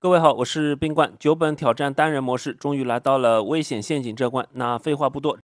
各位好，我是冰冠。九本挑战单人模式终于来到了危险陷阱这关。那废话不多，